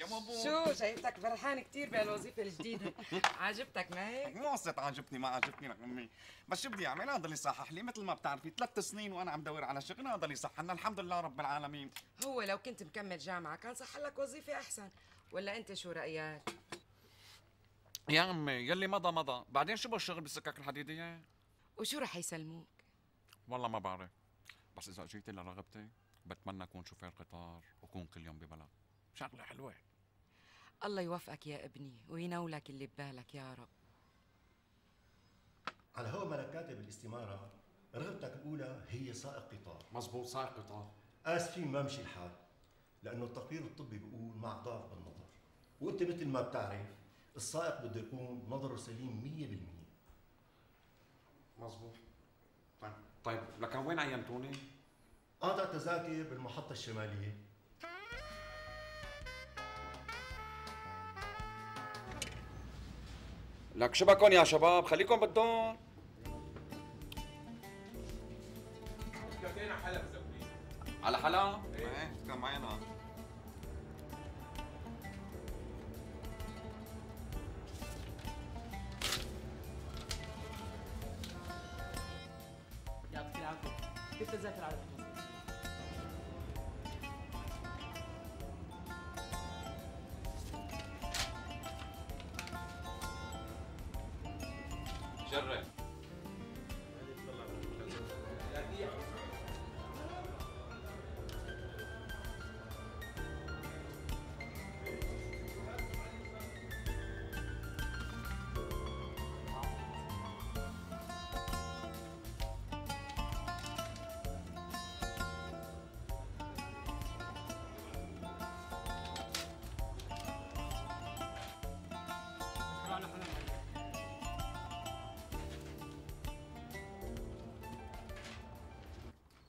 يا مبو. شو شايفتك فرحان كثير بهالوظيفة الجديدة، عجبتك ما هيك؟ مو قصة عجبتني ما عجبتني لك أمي، بس شو بدي أعمل؟ هذا اللي صحح لي مثل ما بتعرفي 3 سنين وأنا عم دور على شغل، هذا اللي صححنا الحمد لله رب العالمين. هو لو كنت مكمل جامعة كان صح لك وظيفة أحسن، ولا أنت شو رأيك؟ يا عمي يلي مضى مضى، بعدين شو بالشغل بالسكك الحديدية؟ وشو رح يسلموك؟ والله ما بعرف، بس إذا أجيتي لرغبتي بتمنى أكون شوفير قطار وأكون كل يوم ببلد، شغلة حلوة. الله يوفقك يا ابني وينولك اللي ببالك يا رب. على هو ما انا كاتب الاستماره رغبتك الاولى هي سائق قطار. مزبوط سائق قطار. اسفين ما مشي الحال لانه التقرير الطبي بيقول مع ضعف بالنظر، وانت مثل ما بتعرف السائق بده يكون نظره سليم 100%. مزبوط. طيب لكن وين عينتوني؟ قاطع تذاكر بالمحطه الشماليه. لك شبكن يا شباب خليكم بالدور. اتكلنا على حلب زبلين. على حلب؟ ايه كان معنا. يعطيك العافية، كيف تذاكر على الحلب؟ جرب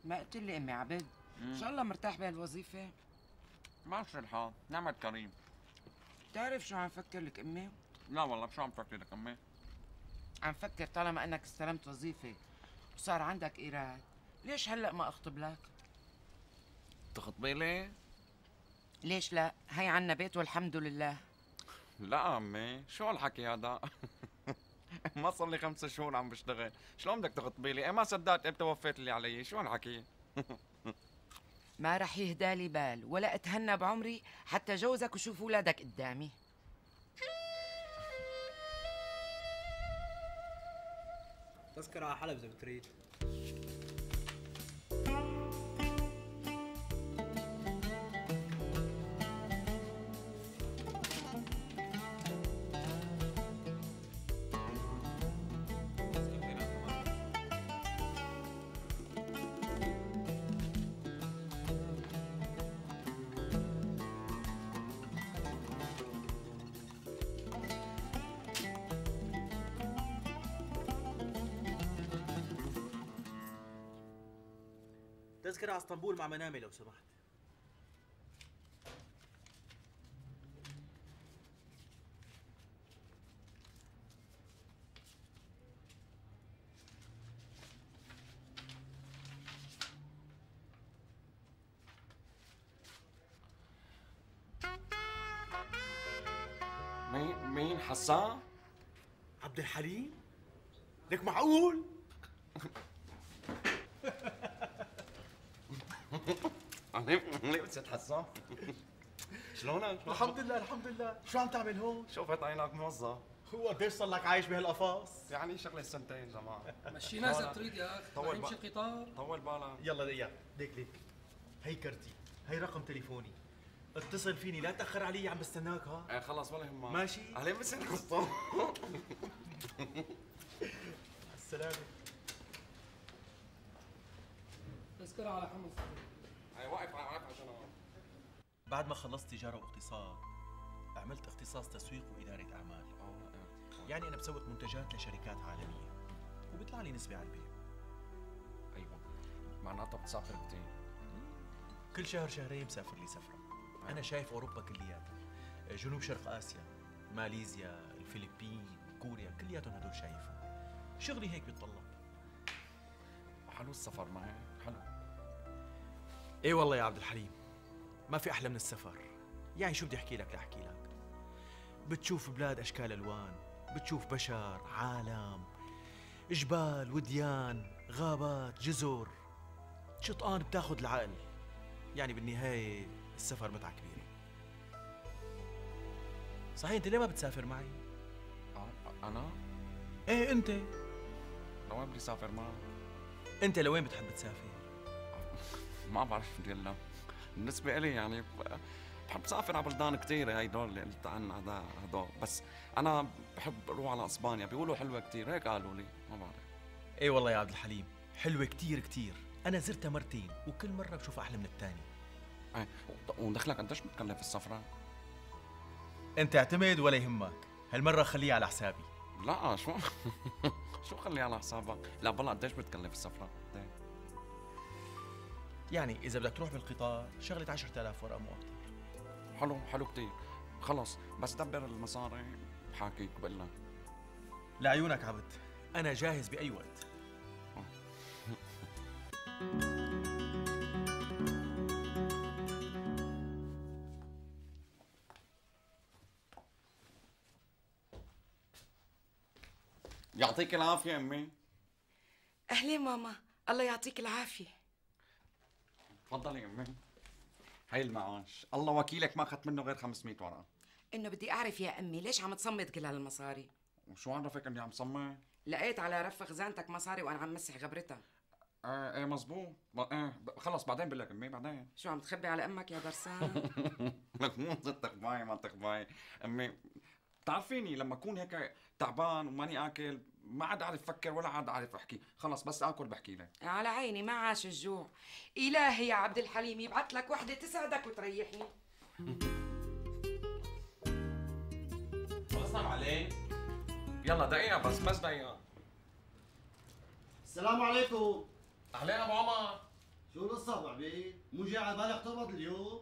ما قلت لي امي عبد ان شاء الله مرتاح بهالوظيفه. ماشي الحال نعمة كريم. بتعرف شو عم فكر لك امي؟ لا والله بشو عم فكر لك امي؟ عم فكر طالما انك استلمت وظيفه وصار عندك ايراد ليش هلا ما اخطب لك؟ تخطبي لي؟ ليش لا؟ هي عنا بيت والحمد لله. لا امي شو هالحكي هذا؟ ما صار لي 5 شهور عم بشتغل، شلون بدك تخطبي لي؟ ما صدقت انت وفيت اللي علي، شو هالحكي؟ ما رح يهدى لي بال ولا اتهنى بعمري حتى جوزك وشوف اولادك قدامي. تذكرة على حلب اذا بتريد. تذكرة على اسطنبول مع منامي لو سمحت. مين حسان؟ عبد الحليم؟ لك معقول؟ ليه ست حسان؟ شلونك؟ الحمد لله الحمد لله، شو عم تعمل هون؟ شوفت عينك موظف. هو قديش صار لك عايش بهالقفص؟ يعني شغله 2 سنين جماعه. مشينا اذا بتريد يا اخي، طول بالك قطار طول بالك. يلا دقيقة، ليك هي كرتي، هي رقم تليفوني، اتصل فيني لا تأخر علي عم بستناك ها. ايه خلص ولا يهمك. ماشي؟ اهلين بسن قصة. السلامة. تذكرة على حمص. أي واقف عشان بعد ما خلصت تجارة واقتصاد عملت اختصاص تسويق وإدارة أعمال. يعني أنا بسوق منتجات لشركات عالمية وبيطلع لي نسبة على البيع. أيوة معناتها بتسافر كتير. كل شهر شهرين بسافر لي سفرة. أنا شايف أوروبا كلياتها، جنوب شرق آسيا، ماليزيا، الفلبين، كوريا، كلياتهم هدول شايفهم. شغلي هيك بيتطلب. حلو السفر معي حلو. ايه والله يا عبد الحليم، ما في احلى من السفر. يعني شو بدي احكي لك لاحكي لك، بتشوف بلاد اشكال الوان، بتشوف بشر، عالم، جبال، وديان، غابات، جزر، شطآن بتاخذ العقل. يعني بالنهايه السفر متعه كبيره. صحيح انت ليه ما بتسافر معي؟ انا؟ ايه انت؟ لوين بدي اسافر معك؟ انت لوين بتحب تسافر؟ ما بعرف يلا، بالنسبه لي يعني بحب اسافر على بلدان كثيره، هدول اللي قلت عنها هدول، بس انا بحب اروح على اسبانيا، بيقولوا حلوه كثير، هيك قالوا لي، ما بعرف. ايه والله يا عبد الحليم، حلوه كثير كثير، انا زرتها مرتين وكل مره بشوفها احلى من الثانيه. ايه ودخلك قديش بتكلف السفره؟ انت اعتمد ولا يهمك، هالمره خليها على حسابي. لا شو خليها على حسابك؟ لا بالله قديش بتكلف السفره؟ يعني إذا بدك تروح بالقطار شغلة 10,000 ورقة مو أكثر. حلو حلو كثير، خلص بس دبر المصاري بحاكيك بقول لك. لعيونك عبد، أنا جاهز بأي وقت. يعطيك العافية أمي. أهلين ماما، الله يعطيك العافية. تفضلي امي، هي المعاش، الله وكيلك ما اخذت منه غير 500 ورقة. انه بدي اعرف يا امي ليش عم تصمد كل هالمصاري؟ وشو عرفك اني عم صمد؟ لقيت على رف خزانتك مصاري وانا عم مسح غبرتها. ايه مظبوط، ايه خلص بعدين بقول لك امي بعدين. شو عم تخبي على امك يا درسان؟ لك مو تخباي ما تخباي، امي بتعرفيني لما اكون هيك تعبان وماني اكل ما عاد اعرف افكر ولا عاد اعرف احكي، خلص بس اكل بحكي لك. على عيني ما عاش الجوع. الهي يا عبد الحليم يبعث لك وحده تسعدك وتريحني. بصنع عليه. يلا دقيقة بس دقيقة. السلام عليكم. أهلين أبو عمر. شو القصة أبو عبيد؟ مو جاي على بالك تقبض اليوم؟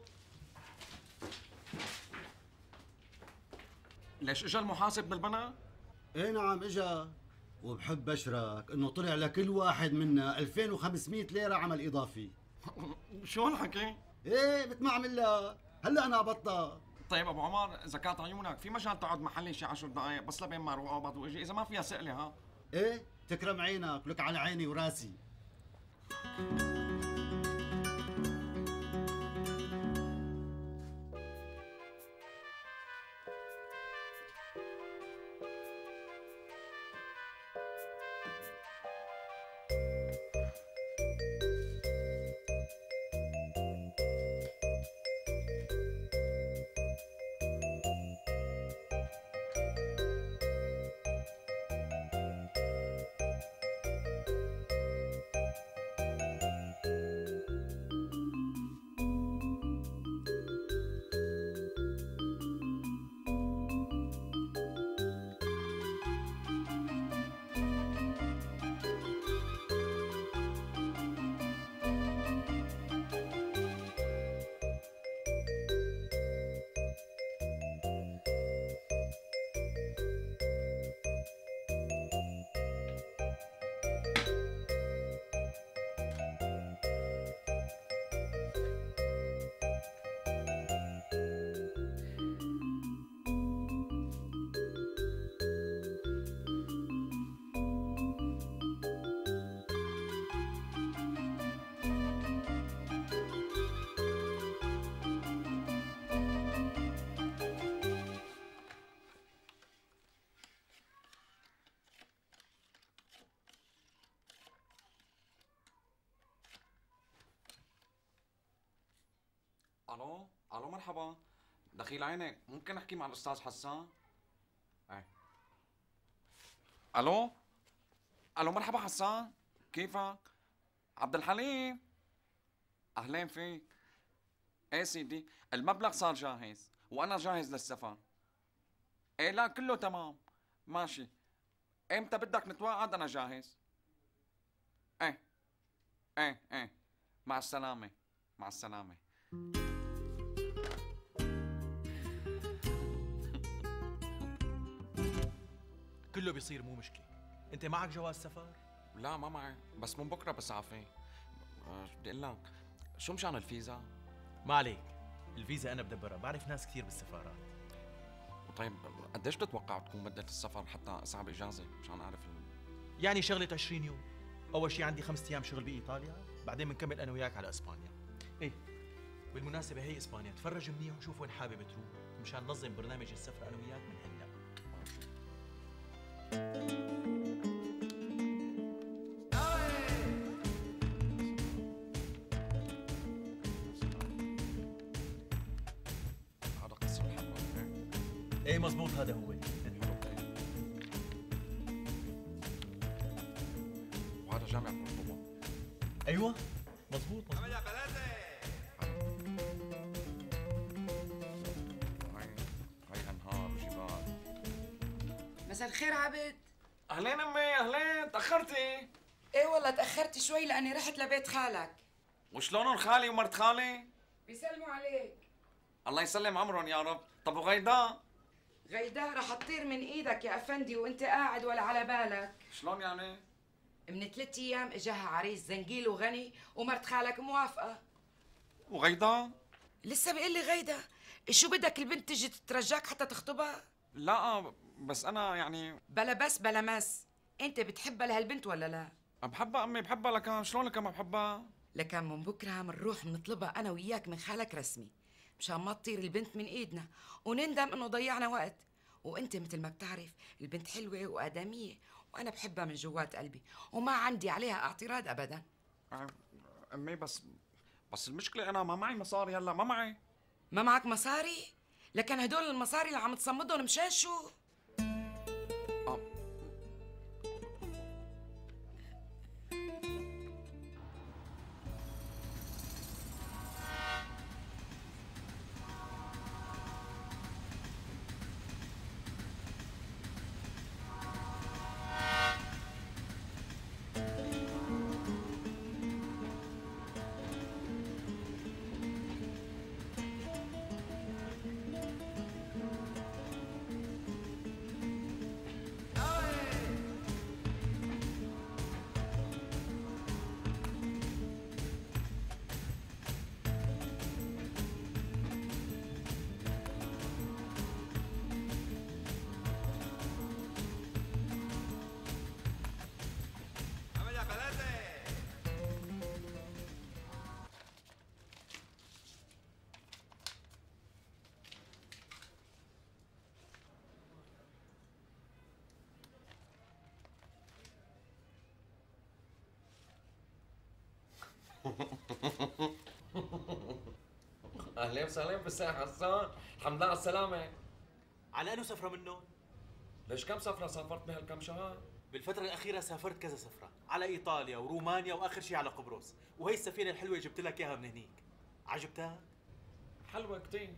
ليش اجى المحاسب بالبنك؟ ايه نعم اجا، وبحب اشرك انه طلع لكل واحد منا 2500 ليره عمل اضافي. شو هالحكي؟ ايه مثل ما عمل لك، هلا انا بطل. طيب ابو عمر اذا كانت عيونك في مجال تقعد محلي شي 10 دقائق بس لبين ما اروح اقبض واجي، اذا ما فيها سألي ها؟ ايه تكرم عينك، لك على عيني وراسي. الو الو مرحبا، دخيل عينك ممكن احكي مع الاستاذ حسان؟ ايه الو الو مرحبا حسان، كيفك؟ عبد الحليم اهلين فيك. ايه سيدي المبلغ صار جاهز وانا جاهز للسفر. ايه لا كله تمام ماشي، امتى بدك نتواعد؟ انا جاهز. ايه ايه ايه مع السلامة مع السلامة. كله بيصير مو مشكلة. انت معك جواز سفر؟ لا ما معي، بس من بكره بسعى فيه. بدي اقول لك شو مشان الفيزا؟ ما عليك، الفيزا أنا بدبرها، بعرف ناس كثير بالسفارات. طيب قديش بتتوقع تكون مدة السفر حتى أصعب إجازة مشان أعرف يعني شغلة 20 يوم، أول شيء عندي 5 أيام شغل بإيطاليا، بعدين بنكمل أنا وياك على إسبانيا. إيه بالمناسبة هي إسبانيا، تفرج منيح وشوف وين حابب تروح، مشان ننظم برنامج السفر أنا وياك من هلا. هذا قصة الحلوة. إيه مضبوط، هذا هو. وهذا جامع قرطبة. أيوه مضبوط. مساء الخير عبد. اهلين امي، اهلين. تاخرتي؟ ايه والله تاخرت شوي لاني رحت لبيت خالك. وشلونهم خالي ومرت خالي؟ بيسلموا عليك. الله يسلم عمرهم يا رب. طب وغيدة؟ غيدة رح تطير من ايدك يا افندي وانت قاعد ولا على بالك. شلون يعني؟ من 3 أيام اجاها عريس زنجيل وغني ومرت خالك موافقه. وغيدة؟ لسه بيقول لي غيدة. شو بدك البنت تجي تترجاك حتى تخطبها؟ لا بس أنا يعني بلا بس بلا مس، أنت بتحبها لهالبنت ولا لا؟ بحبها أمي، بحبها. لكان شلون لكان ما بحبها؟ لكان من بكرة بنروح بنطلبها أنا وياك من خالك رسمي، مشان ما تطير البنت من إيدنا ونندم إنه ضيعنا وقت، وأنت مثل ما بتعرف البنت حلوة وآدمية وأنا بحبها من جوات قلبي وما عندي عليها اعتراض أبداً. أمي بس المشكلة أنا ما معي مصاري هلا. ما معي. ما معك مصاري؟ لكن هدول المصاري اللي عم تصمدهم مشان شو؟ اهلا وسهلا بالسي حسان، الحمد لله على السلامة. على انو سفرة منهم؟ ليش كم سفرة سافرت بهالكم شهر؟ بالفترة الأخيرة سافرت كذا سفرة، على إيطاليا ورومانيا وآخر شيء على قبرص، وهي السفينة الحلوة جبت لك إياها من هنيك، عجبتها؟ حلوة كثير،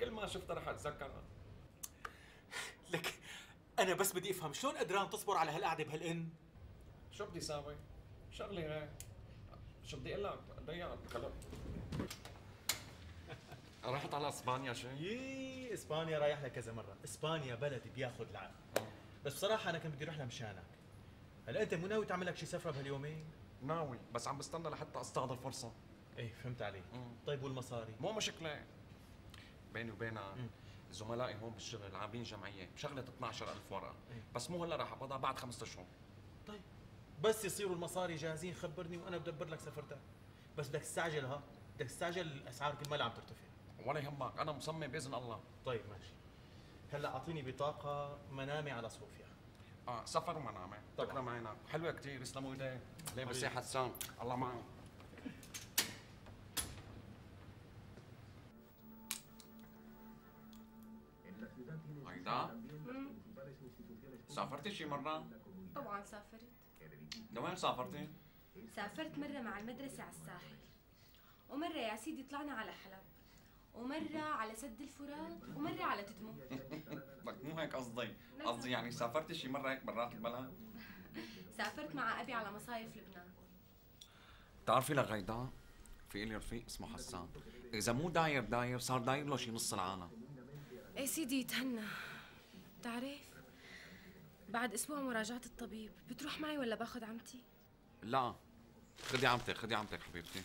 كل ما شفتها رح أتذكرها. لك أنا بس بدي أفهم شلون قدران تصبر على هالقعدة بهالإن؟ شو بدي ساوي؟ شغلي هيك. شو بدي اقول لك؟ ضيعت كلام. رحت على اسبانيا شو؟ يي اسبانيا رايح لها كذا مره، اسبانيا بلد بياخذ العقل. بس بصراحه انا كان بدي اروح لها مشانك. هلا انت مو ناوي تعمل لك شي سفره بهاليومين؟ ناوي، بس عم بستنى لحتى استعطي فرصه. ايه فهمت عليك. طيب والمصاري؟ مو مشكله. بيني وبينك زملائي هون بالشغل عاملين جمعيه بشغله 12,000 ورقه، بس مو هلا راح اقبضها، بعد 5 أشهر. طيب بس يصيروا المصاري جاهزين خبرني وانا بدبر لك سفرتك. بس بدك تستعجلها، بدك تستعجل. الاسعار كل ما عم ترتفع. ولا يهمك، انا مصمم باذن الله. طيب ماشي. هلا اعطيني بطاقه منامه على صوفيا. سفر ومنامه. تكرم عينك. حلوه كثير. يسلموا ايديك. ليه بس يا حسان، الله معك. غيدة سافرتي شي مره؟ طبعا سافرت. لوين سافرتي؟ سافرت مرة مع المدرسة على الساحل، ومرة يا سيدي طلعنا على حلب، ومرة على سد الفرات، ومرة على تدمر. لك مو هيك قصدي، قصدي يعني سافرت شي مرة هيك برات البلد؟ سافرت مع أبي على مصايف لبنان. بتعرفي لغيدة في إلي رفيق اسمه حسان، إذا مو داير داير صار داير له شي نص العالم. إيه سيدي يتهنى. بتعرف؟ بعد أسبوع مراجعة الطبيب، بتروح معي ولا باخذ عمتي؟ لا، خدي عمتك، خدي عمتك حبيبتي.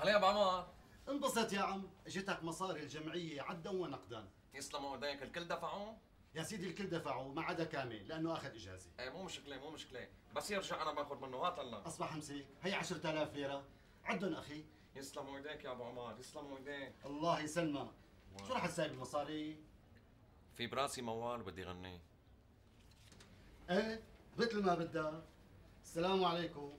أهلا يا أبو عمار. انبسط يا عم، اجتك مصاري الجمعية عدا ونقدا. يسلموا ايديك، الكل دفعوه؟ يا سيدي الكل دفعوه ما عدا كامل لأنه أخذ إجازة. إيه مو مشكلة مو مشكلة، بس يرجع أنا باخذ منه. هات الله أصبح همسيك، هي 10,000 ليرة عدن أخي. يسلموا ايديك يا أبو عمار، يسلموا ايديك. الله يسلمك. شو رح تساوي بالمصاري؟ في براسي موال بدي غنيه. ايه مثل ما بدك. السلام عليكم.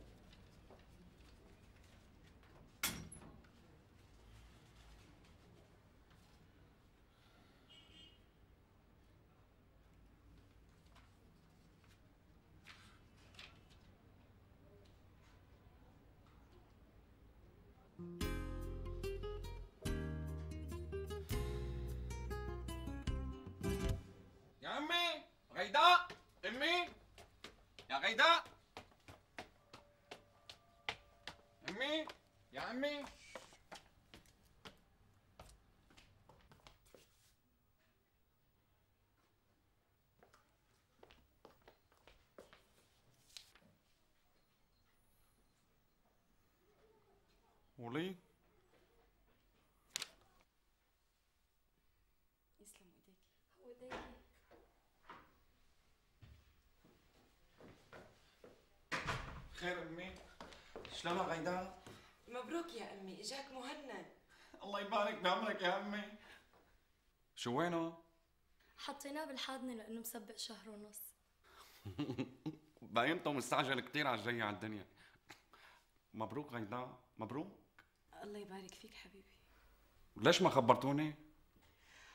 يا عمي غيدة، امي يا غيدة، امي يا عمي. ولي يسلم ايديك. هو ايديك خير امي؟ شلونك غيدة؟ مبروك يا امي، اجاك مهند. الله يبارك بعمرك يا امي. شو وينه؟ حطيناه بالحاضنه لانه مسبق شهر ونص. باينته مستعجل كثير على الجاي على الدنيا. مبروك غيدة، مبروك. الله يبارك فيك حبيبي. ليش ما خبرتوني؟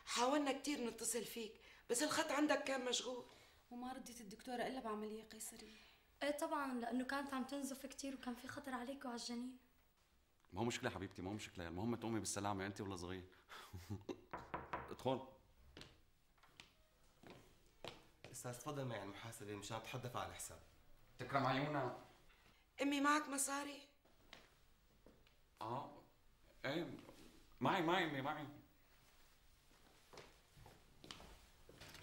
حاولنا كثير نتصل فيك بس الخط عندك كان مشغول وما ردت الدكتورة الا بعملية قيصرية. ايه طبعا لانه كانت عم تنزف كثير وكان في خطر عليك وعلى الجنين. ما هو مشكلة حبيبتي، ما هو مشكلة، المهم تقومي بالسلامة انت ولا صغير. ادخل. استاذ تفضل معي على المحاسبة مشان اتحدث على الحساب. تكرم عيونك. امي معك مصاري؟ اه ايه معي امي معي.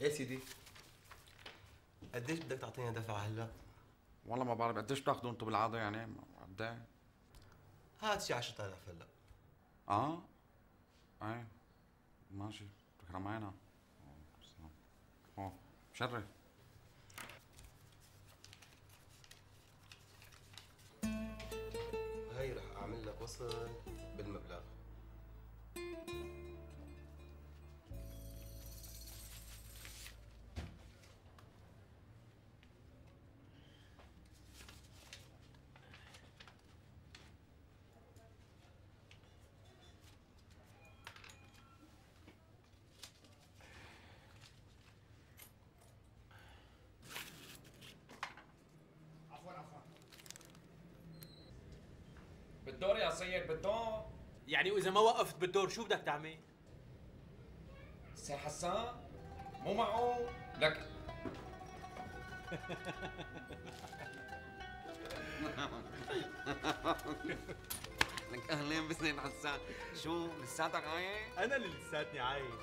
ايه سيدي قديش بدك تعطينا دفعة هلا؟ والله ما بعرف قديش بتاخذوا انتم بالعاده، يعني قد ايه؟ هات شي 10,000 هلا. اه؟ ايه ماشي تكرم عينك. مشرف. هي رح اعمل لك وصل بالمبلغ. بالدور يا سيد بالدور. يعني واذا ما وقفت بالدور شو بدك تعمل؟ سي حسان مو معه لك. لك اهلين بسنين حسان. شو لساتك عايش؟ انا اللي لساتني عايش.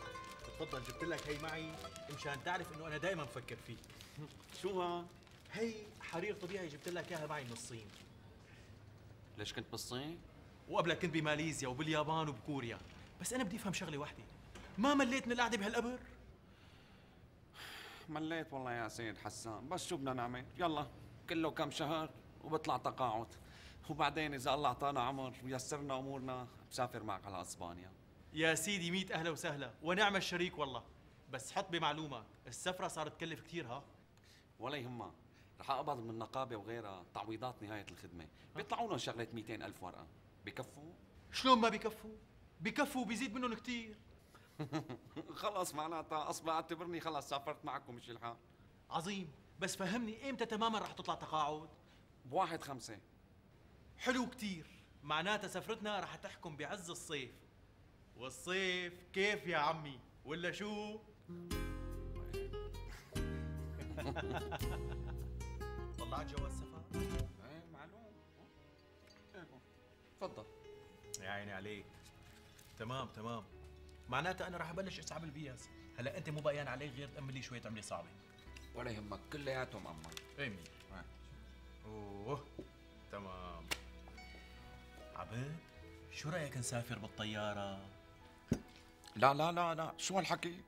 تفضل جبت لك هي معي مشان تعرف انه انا دائما بفكر فيك. شو ها؟ هي حرير طبيعي جبت لك اياها معي من الصين. ليش كنت بالصين؟ وقبلها كنت بماليزيا وباليابان وبكوريا، بس أنا بدي أفهم شغلة واحدة، ما مليت من القعدة بهالقبر؟ مليت والله يا سيد حسان، بس شو بدنا نعمل؟ يلا كله كم شهر وبطلع تقاعد، وبعدين إذا الله أعطانا عمر ويسرنا أمورنا بسافر معك على إسبانيا. يا سيدي 100 أهلا وسهلا، ونعم الشريك والله، بس حط بمعلومة السفرة صارت تكلف كثير ها؟ ولا يهمها. رح اقبض من النقابه وغيرها تعويضات نهايه الخدمه، بيطلعوا لهم شغله 200,000 ورقه، بكفوا؟ شلون ما بكفوا؟ بكفوا وبيزيد منهم كثير. خلص معناتها اصبح اعتبرني خلص سافرت معك ومشي الحال. عظيم، بس فهمني امتى تماما رح تطلع تقاعد؟ ب1/5. حلو كثير، معناتها سفرتنا رح تحكم بعز الصيف. والصيف كيف يا عمي؟ ولا شو؟ طلعت جواز سفر؟ ايه معلوم. تفضل. يا عيني عليك. تمام. معناتها انا رح ابلش اسحب البياس، هلا انت مو باين عليك غير تأمل لي شوية عملة صعبة. ولا يهمك كلياتهم اما. ايه منيح. اوه تمام. عبد شو رأيك نسافر بالطيارة؟ لا لا لا لا، شو هالحكي؟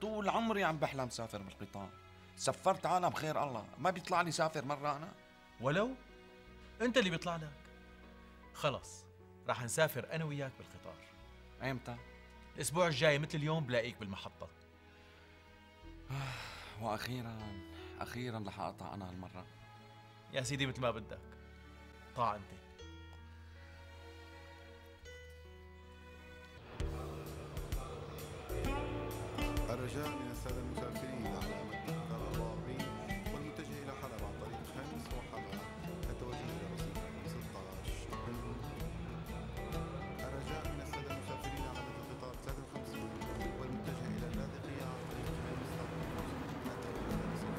طول عمري عم بحلم سافر بالقطار، سفرت عالم خير الله، ما بيطلع لي سافر مرة أنا؟ ولو أنت اللي بيطلع لك. خلص راح نسافر أنا وياك بالقطار. إمتى؟ الأسبوع الجاي مثل اليوم بلاقيك بالمحطة. وأخيراً رح أقطع أنا هالمرة. يا سيدي مثل ما بدك، طاع أنت. الرجاء من السادة المسافرين على متن قرار الضارين والمتجه إلى حلب عن طريق خامس وحلب التوجه إلى رصيف 16. الرجاء من السادة المسافرين على متن قطار 53 والمتجه إلى اللاذقية عن طريق خامس التوجه إلى رصيف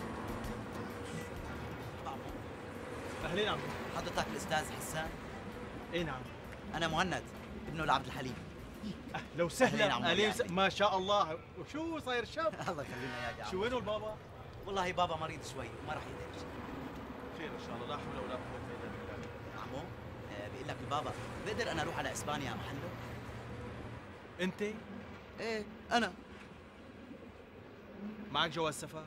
16. أهلين عمي. حضرتك الأستاذ حسان؟ إيه نعم. أنا مهند ابنه لعبد الحليم. أهلا وسهلا. ما شاء الله، وشو صاير شاب؟ الله يخلينا اياك يا عمي. شو وينه البابا؟ والله بابا مريض شوي وما راح يقدر. خير ان شاء الله، لا حول ولا قوة الا بالله. عمو بقول لك البابا، بقدر انا اروح على اسبانيا محله؟ انت؟ ايه انا. معك جواز سفر؟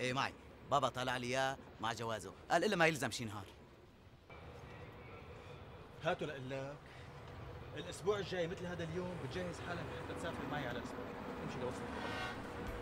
ايه معي، بابا طالع لي اياه مع جوازه، قال الا ما يلزم شي نهار. هاتوا لقلك الاسبوع الجاي مثل هذا اليوم بتجهز حالك حتى تسافر معي على اسبانيا. امشي لوصلك.